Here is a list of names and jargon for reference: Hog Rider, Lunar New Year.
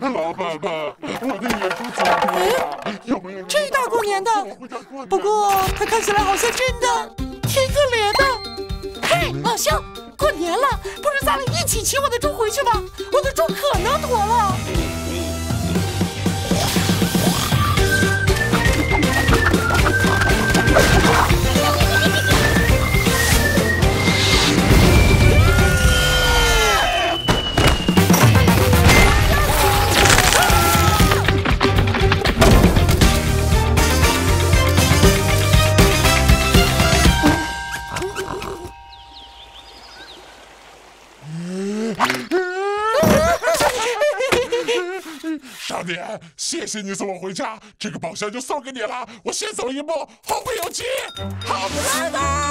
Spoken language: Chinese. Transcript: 老板吧，我的眼珠子哎，有没有？这大过年的，不过他看起来好像真的挺可怜的。嘿，老兄，过年了，不如咱俩一起骑我的猪回去吧？我的猪可能驮了。 少年，谢谢你送我回家，这个宝箱就送给你了。我先走一步，后会有期。好，拜拜。